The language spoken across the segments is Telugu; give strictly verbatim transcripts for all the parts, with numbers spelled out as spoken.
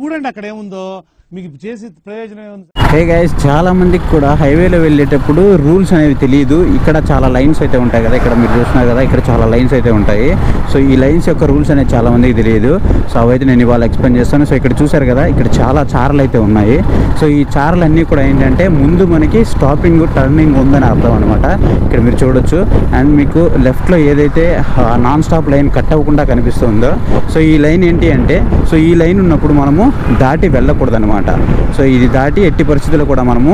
చూడండి అక్కడ ఏముందో మీకు చేసి ప్రయోజనం. హే గైస్, చాలా మందికి కూడా హైవేలో వెళ్ళేటప్పుడు రూల్స్ అనేవి తెలియదు. ఇక్కడ చాలా లైన్స్ అయితే ఉంటాయి కదా, ఇక్కడ మీరు చూస్తున్నారు కదా, ఇక్కడ చాలా లైన్స్ అయితే ఉంటాయి. సో ఈ లైన్స్ యొక్క రూల్స్ అనేవి చాలా మందికి తెలియదు. సో అవైతే నేను ఇవాళ ఎక్స్ప్లెయిన్ చేస్తాను. సో ఇక్కడ చూసారు కదా, ఇక్కడ చాలా చార్లు అయితే ఉన్నాయి. సో ఈ చార్లు అన్నీ కూడా ఏంటంటే ముందు మనకి స్టాపింగ్ టర్నింగ్ ఉందని అర్థం అనమాట. ఇక్కడ మీరు చూడొచ్చు. అండ్ మీకు లెఫ్ట్లో ఏదైతే నాన్ స్టాప్ లైన్ కట్ అవ్వకుండా కనిపిస్తుందో, సో ఈ లైన్ ఏంటి అంటే, సో ఈ లైన్ ఉన్నప్పుడు మనము దాటి వెళ్ళకూడదు అనమాట. సో ఇది దాటి ఎట్టి పరిస్థితుల్లో కూడా మనము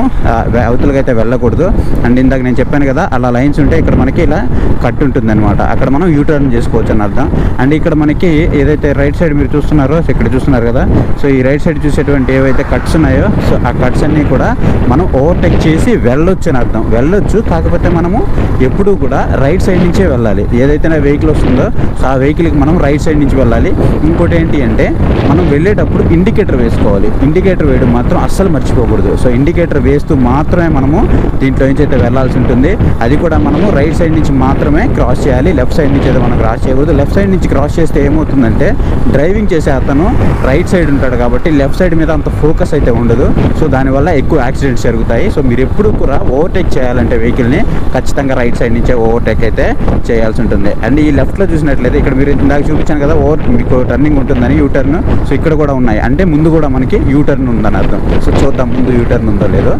అవతలకి అయితే వెళ్ళకూడదు. అండ్ ఇందాక నేను చెప్పాను కదా, అలా లైన్స్ ఉంటే ఇక్కడ మనకి ఇలా కట్ ఉంటుంది అనమాట. అక్కడ మనం యూటర్న్ చేసుకోవచ్చు అని అర్థం. అండ్ ఇక్కడ మనకి ఏదైతే రైట్ సైడ్ మీరు చూస్తున్నారో, ఇక్కడ చూస్తున్నారు కదా, సో ఈ రైట్ సైడ్ చూసేటువంటి ఏవైతే కట్స్ ఉన్నాయో, సో ఆ కట్స్ అన్నీ కూడా మనం ఓవర్టేక్ చేసి వెళ్ళొచ్చు అని అర్థం. వెళ్ళొచ్చు, కాకపోతే మనము ఎప్పుడూ కూడా రైట్ సైడ్ నుంచే వెళ్ళాలి. ఏదైతే నా వెహికల్ వస్తుందో ఆ వెహికల్కి మనం రైట్ సైడ్ నుంచి వెళ్ళాలి. ఇంకోటి ఏంటి అంటే మనం వెళ్ళేటప్పుడు ఇండికేటర్ వేసుకోవాలి. ఇండికేటర్ వేయడం మాత్రం అస్సలు మర్చిపోకూడదు. సో ఇండికేటర్ వేస్తూ మాత్రమే మనము దీంట్లో నుంచి అయితే వెళ్ళాల్సి ఉంటుంది. అది కూడా మనము రైట్ సైడ్ నుంచి మాత్రమే క్రాస్ చేయాలి, లెఫ్ట్ సైడ్ నుంచి అయితే మనం క్రాస్ చేయకూడదు. లెఫ్ట్ సైడ్ నుంచి క్రాస్ చేస్తే ఏమవుతుందంటే, డ్రైవింగ్ చేసే అతను రైట్ సైడ్ ఉంటాడు కాబట్టి లెఫ్ట్ సైడ్ మీద అంత ఫోకస్ అయితే ఉండదు. సో దానివల్ల ఎక్కువ యాక్సిడెంట్స్ జరుగుతాయి. సో మీరు ఎప్పుడు కూడా ఓవర్టేక్ చేయాలంటే వెహికల్ని ఖచ్చితంగా రైట్ సైడ్ నుంచే ఓవర్టేక్ అయితే చేయాల్సి ఉంటుంది. అండ్ ఈ లెఫ్ట్లో చూసినట్లయితే ఇక్కడ మీరు ఇందాక చూపించాను కదా, ఓవర్ మీకు టర్నింగ్ ఉంటుందని యూ టర్న్. సో ఇక్కడ కూడా ఉన్నాయి, అంటే ముందు కూడా మనకి యూ టర్న్ ఉందని అర్థం. సో చూద్దాం ముందు యూ టర్న్ ఉందో లేదో.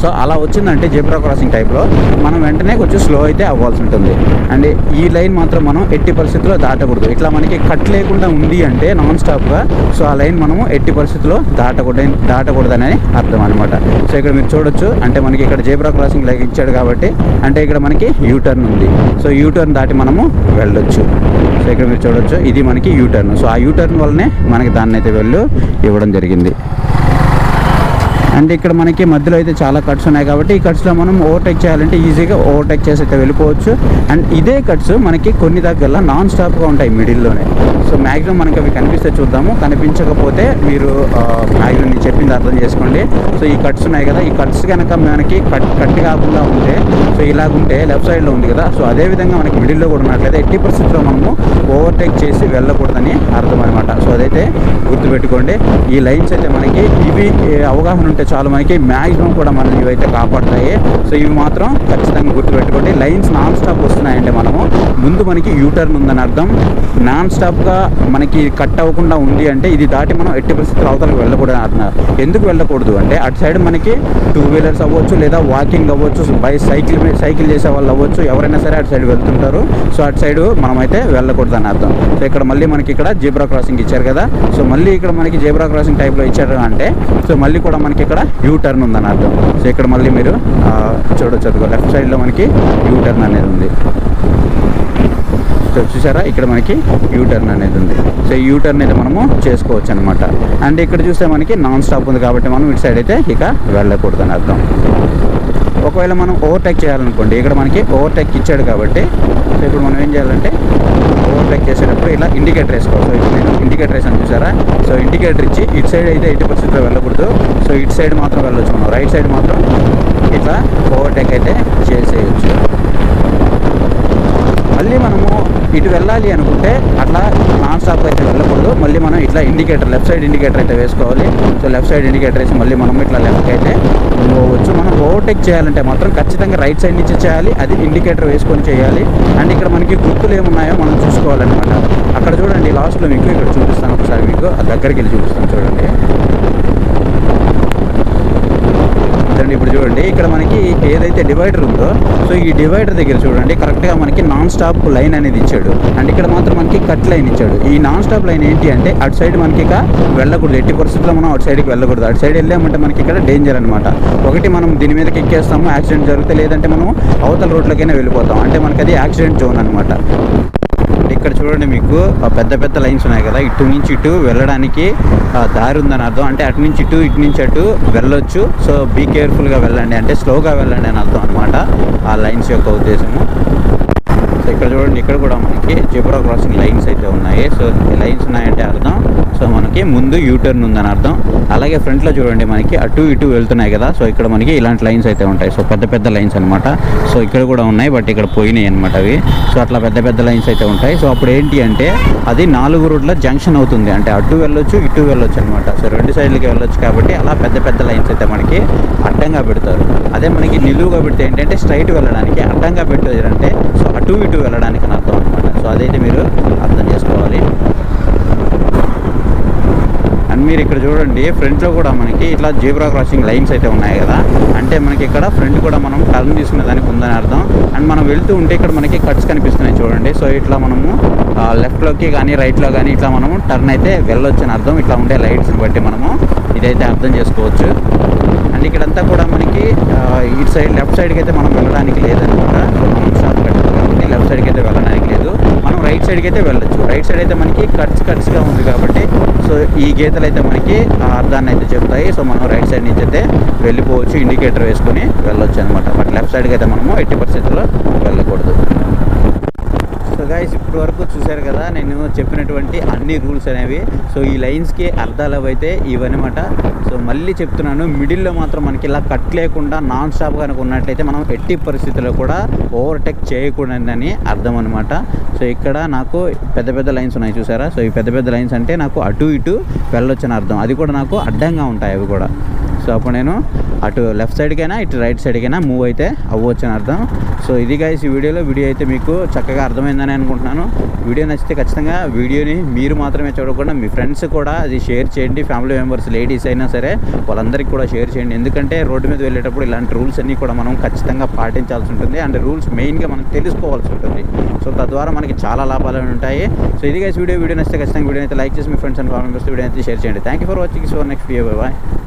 సో అలా వచ్చిందంటే జెబ్రా క్రాసింగ్ టైప్లో మనం వెంటనే కొంచెం స్లో అయితే అవ్వాల్సి ఉంటుంది. అండ్ ఈ లైన్ మాత్రం మనం ఎట్టి పరిస్థితుల్లో దాటకూడదు. ఇట్లా మనకి కట్ లేకుండా ఉంది అంటే నాన్ స్టాప్గా, సో ఆ లైన్ మనము ఎట్టి పరిస్థితుల్లో దాటకూడదు దాటకూడదని అర్థం అనమాట. సో ఇక్కడ మీరు చూడొచ్చు, అంటే మనకి ఇక్కడ జెబ్రా క్రాసింగ్ లైక్ ఇచ్చాడు కాబట్టి, అంటే ఇక్కడ మనకి యూ టర్న్ ఉంది. సో యూ టర్న్ దాటి మనము వెళ్ళొచ్చు. సో ఇక్కడ మీరు చూడొచ్చు, ఇది మనకి యూ టర్న్. సో ఆ యూ టర్న్ వల్లనే మనకి దాన్ని అయితే వెళ్ళు ఇవ్వడం జరిగింది. అంటే ఇక్కడ మనకి మధ్యలో అయితే చాలా కట్స్ ఉన్నాయి కాబట్టి ఈ కట్స్లో మనం ఓవర్టేక్ చేయాలంటే ఈజీగా ఓవర్టేక్ చేసి అయితే వెళ్ళిపోవచ్చు. అండ్ ఇదే కట్స్ మనకి కొన్ని దగ్గరలో నాన్ స్టాప్గా ఉంటాయి మిడిల్లోనే. సో మ్యాక్సిమం మనకి అవి కనిపిస్తే చూద్దాము, కనిపించకపోతే మీరు మ్యాక్సిమం నేను చెప్పింది అర్థం చేసుకోండి. సో ఈ కట్స్ ఉన్నాయి కదా, ఈ కట్స్ కనుక మనకి కట్ కట్ కాకుండా ఉంటే, సో ఇలాగుంటే లెఫ్ట్ సైడ్లో ఉంది కదా, సో అదేవిధంగా మనకి మిడిల్లో కూడా ఉన్నట్లయితే ఎట్టి పరిస్థితుల్లో మనము ఓవర్టేక్ చేసి వెళ్ళకూడదని అర్థం అనమాట. సో అదైతే గుర్తుపెట్టుకోండి. ఈ లైన్స్ అయితే మనకి ఇవి అవగాహన ఉంటే చాలు, మనకి మ్యాక్సిమం కూడా మనం ఇవైతే కాపాడుతాయి. సో ఇవి మాత్రం ఖచ్చితంగా గుర్తుపెట్టుకోండి. లైన్స్ నాన్ స్టాప్ వస్తున్నాయంటే మనము ముందు మనకి యూటర్న్ ఉందని అర్థం. నాన్ స్టాప్గా మనకి కట్ అవ్వకుండా ఉంది అంటే ఇది దాటి మనం ఎట్టి పరిస్థితులు అవతలకు వెళ్ళకూడదని అంటున్నారు. ఎందుకు వెళ్ళకూడదు అంటే అటు సైడ్ మనకి టూ వీలర్స్ అవ్వచ్చు, లేదా వాకింగ్ అవ్వచ్చు, బై సైకిల్ సైకిల్ చేసే వాళ్ళు అవ్వచ్చు, ఎవరైనా సరే అటు సైడ్ వెళ్తుంటారు. సో అటు సైడ్ మనమైతే వెళ్ళకూడదు అని అర్థం. సో ఇక్కడ మళ్ళీ మనకి ఇక్కడ జెబ్రా క్రాసింగ్ ఇచ్చారు కదా, సో మళ్ళీ ఇక్కడ మనకి జెబ్రా క్రాసింగ్ టైప్లో ఇచ్చారు అంటే, సో మళ్ళీ కూడా మనకి ఇక్కడ యూ టర్న్ ఉందని అర్థం. సో ఇక్కడ మళ్ళీ మీరు చూడొచ్చు, లెఫ్ట్ సైడ్లో మనకి యూ టర్న్ అనేది ఉంది. సో చూసారా, ఇక్కడ మనకి యూ టర్న్ అనేది ఉంది. సో ఈ యూ టర్న్ అయితే మనము చేసుకోవచ్చు అనమాట. అండ్ ఇక్కడ చూస్తే మనకి నాన్ స్టాప్ ఉంది కాబట్టి మనం ఇటు సైడ్ అయితే ఇక వెళ్ళకూడదు అని అర్థం. ఒకవేళ మనం ఓవర్టేక్ చేయాలనుకోండి, ఇక్కడ మనకి ఓవర్టేక్ ఇచ్చాడు కాబట్టి, సో ఇప్పుడు మనం ఏం చేయాలంటే ఓవర్టేక్ చేసేటప్పుడు ఇలా ఇండికేటర్ వేసుకోవాలి. సో నేను ఇండికేటర్ వేసాను చూసారా, సో ఇండికేటర్ ఇచ్చి ఇటు సైడ్ అయితే ఎయిటీ పర్సెంట్లో వెళ్ళకూడదు. సో ఇటు సైడ్ మాత్రం వెళ్ళొచ్చు, మనం రైట్ సైడ్ మాత్రం ఇట్లా ఓవర్టేక్ అయితే చేసేయచ్చు. మళ్ళీ మనము ఇటు వెళ్ళాలి అనుకుంటే అట్లా నాన్ స్టాప్ అయితే వెళ్ళకూడదు. మళ్ళీ మనం ఇట్లా ఇండికేటర్, లెఫ్ట్ సైడ్ ఇండికేటర్ అయితే వేసుకోవాలి. సో లెఫ్ట్ సైడ్ ఇండికేటర్ వేసి మళ్ళీ మనం ఇట్లా లెఫ్ట్కి అయితే పోవచ్చు. మనం ఓవర్టేక్ చేయాలంటే మాత్రం ఖచ్చితంగా రైట్ సైడ్ నుంచి చేయాలి, అది ఇండికేటర్ వేసుకొని చేయాలి. అండ్ ఇక్కడ మనకి గుర్తులు ఏమున్నాయో మనం చూసుకోవాలన్నమాట. అక్కడ చూడండి లాస్ట్లో మీకు ఇక్కడ చూపిస్తాను, ఒకసారి మీకు దగ్గరికి వెళ్ళి చూపిస్తాను చూడండి. ఇప్పుడు చూడండి, ఇక్కడ మనకి ఏదైతే డివైడర్ ఉందో, సో ఈ డివైడర్ దగ్గర చూడండి కరెక్ట్గా మనకి నాన్ స్టాప్ లైన్ అనేది ఇచ్చాడు. అండ్ ఇక్కడ మాత్రం మనకి కట్ లైన్ ఇచ్చాడు. ఈ నాన్ స్టాప్ లైన్ ఏంటి అంటే అటు సైడ్ మనకి ఇక వెళ్ళకూడదు, ఎట్టి పరిస్థితుల్లో మనం అటు సైడ్కి వెళ్ళకూడదు. అటు సైడ్ వెళ్ళామంటే మనకి ఇక్కడ డేంజర్ అనమాట. ఒకటి మనం దీని మీదకి ఎక్కేస్తాము, యాక్సిడెంట్ జరిగితే, లేదంటే మనం అవతల రోడ్లకైనా వెళ్ళిపోతాం. అంటే మనకి అది యాక్సిడెంట్ జోన్ అనమాట. ఇక్కడ చూడండి మీకు పెద్ద పెద్ద లైన్స్ ఉన్నాయి కదా, ఇటు నుంచి ఇటు వెళ్ళడానికి దారి ఉందని అర్థం. అంటే అటు నుంచి ఇటు, ఇటు నుంచి అటు వెళ్ళొచ్చు. సో బీ కేర్ఫుల్గా వెళ్ళండి, అంటే స్లోగా వెళ్ళండి అని అర్థం అనమాట ఆ లైన్స్ యొక్క ఉద్దేశము. ఇక్కడ చూడండి, ఇక్కడ కూడా మనకి జెబ్రా క్రాసింగ్ లైన్స్ అయితే ఉన్నాయి. సో లైన్స్ ఉన్నాయంటే అర్థం సో మనకి ముందు యూటర్న్ ఉందని అర్థం. అలాగే ఫ్రంట్లో చూడండి మనకి అటు ఇటు వెళ్తున్నాయి కదా, సో ఇక్కడ మనకి ఇలాంటి లైన్స్ అయితే ఉంటాయి. సో పెద్ద పెద్ద లైన్స్ అనమాట. సో ఇక్కడ కూడా ఉన్నాయి, బట్ ఇక్కడ పోయినాయి అనమాట అవి. సో అట్లా పెద్ద పెద్ద లైన్స్ అయితే ఉంటాయి. సో అప్పుడు ఏంటి అంటే అది నాలుగు రోడ్ల జంక్షన్ అవుతుంది, అంటే అటు వెళ్ళొచ్చు ఇటు వెళ్ళొచ్చు అనమాట. సో రెండు సైడ్లకి వెళ్ళొచ్చు కాబట్టి అలా పెద్ద పెద్ద లైన్స్ అయితే మనకి అడ్డంగా పెడతారు. అదే మనకి నిలువుగా పెడితే ఏంటంటే స్ట్రైట్ వెళ్ళడానికి, అడ్డంగా పెట్టారంటే సో అటు ఇటు వెళ్ళడానికి అని అర్థం అనమాట. సో అదైతే మీరు అర్థం చేసుకోవాలి. అండ్ మీరు ఇక్కడ చూడండి ఫ్రంట్లో కూడా మనకి ఇట్లా జీబ్రా క్రాసింగ్ లైన్స్ అయితే ఉన్నాయి కదా, అంటే మనకి ఇక్కడ ఫ్రంట్ కూడా మనం టర్న్ తీసుకునే దానికి ఉందని అర్థం. అండ్ మనం వెళ్తూ ఉంటే ఇక్కడ మనకి కట్స్ కనిపిస్తున్నాయి చూడండి. సో ఇట్లా మనము లెఫ్ట్లోకి కానీ రైట్లో కానీ ఇట్లా మనము టర్న్ అయితే వెళ్ళొచ్చు అని అర్థం. ఇట్లా ఉండే లైట్స్ని బట్టి మనము ఇదైతే అర్థం చేసుకోవచ్చు. అండ్ ఇక్కడంతా కూడా మనకి ఇటు సైడ్ లెఫ్ట్ సైడ్కి అయితే మనం వెళ్ళడానికి లేదనమాట. సో మనం షార్ట్ కట్ కాబట్టి లెఫ్ట్ సైడ్కి అయితే వెళ్ళడానికి లేదు, మనం రైట్ సైడ్కి అయితే వెళ్ళొచ్చు. రైట్ సైడ్ అయితే మనకి కట్స్ కట్స్గా ఉంది కాబట్టి సో ఈ గీతలు అయితే మనకి అర్థాన్ని అయితే చెప్తాయి. సో మనం రైట్ సైడ్ నుంచి అయితే వెళ్ళిపోవచ్చు, ఇండికేటర్ వేసుకుని వెళ్ళొచ్చు అనమాట. బట్ లెఫ్ట్ సైడ్కి అయితే మనము ఎట్టి పరిస్థితుల్లో వెళ్ళకూడదు. సో గైస్ ఇప్పటి వరకు చూశారు కదా నేను చెప్పినటువంటి అన్ని రూల్స్ అనేవి. సో ఈ లైన్స్కి అర్థాలు అవైతే ఇవన్నమాట. సో మళ్ళీ చెప్తున్నాను, మిడిల్లో మాత్రం మనకి ఇలా కట్ లేకుండా నాన్ స్టాప్ కనుక ఉన్నట్లయితే మనం ఎట్టి పరిస్థితుల్లో కూడా ఓవర్టేక్ చేయకూడదని అర్థం అనమాట. సో ఇక్కడ నాకు పెద్ద పెద్ద లైన్స్ ఉన్నాయి చూసారా. సో ఈ పెద్ద పెద్ద లైన్స్ అంటే నాకు అటు ఇటు వెళ్ళొచ్చని అర్థం, అది కూడా నాకు అడ్డంగా ఉంటాయి అవి కూడా. సో అప్పుడు నేను అటు లెఫ్ట్ సైడ్కైనా ఇటు రైట్ సైడ్కైనా మూవ్ అయితే అవ్వచ్చు అని అర్థం. సో ఇది గైస్ ఈ వీడియోలో వీడియో అయితే మీకు చక్కగా అర్థమైందని అనుకుంటున్నాను. వీడియో నచ్చితే ఖచ్చితంగా వీడియోని మీరు మాత్రమే చూడకుండా మీ ఫ్రెండ్స్ కూడా అది షేర్ చేయండి, ఫ్యామిలీ మెంబర్స్ లేడీస్ అయినా సరే వాళ్ళందరికీ కూడా షేర్ చేయండి. ఎందుకంటే రోడ్డు మీద వెళ్ళేటప్పుడు ఇలాంటి రూల్స్ అన్నీ కూడా మనం ఖచ్చితంగా పాటించాల్సి ఉంటుంది. అండ్ రూల్స్ మెయిన్గా మనం తెలుసుకోవాల్సి ఉంటుంది. సో తద్వారా మనకి చాలా లాభాలు ఉంటాయి. సో ఇది గైస్ వీడియో వీడియో నచ్చితే ఖచ్చితంగా వీడియోని అయితే లైక్ చేసి మీ friends and family members video అయితే షేర్ చేయండి. Thank you for watching. So next video bye.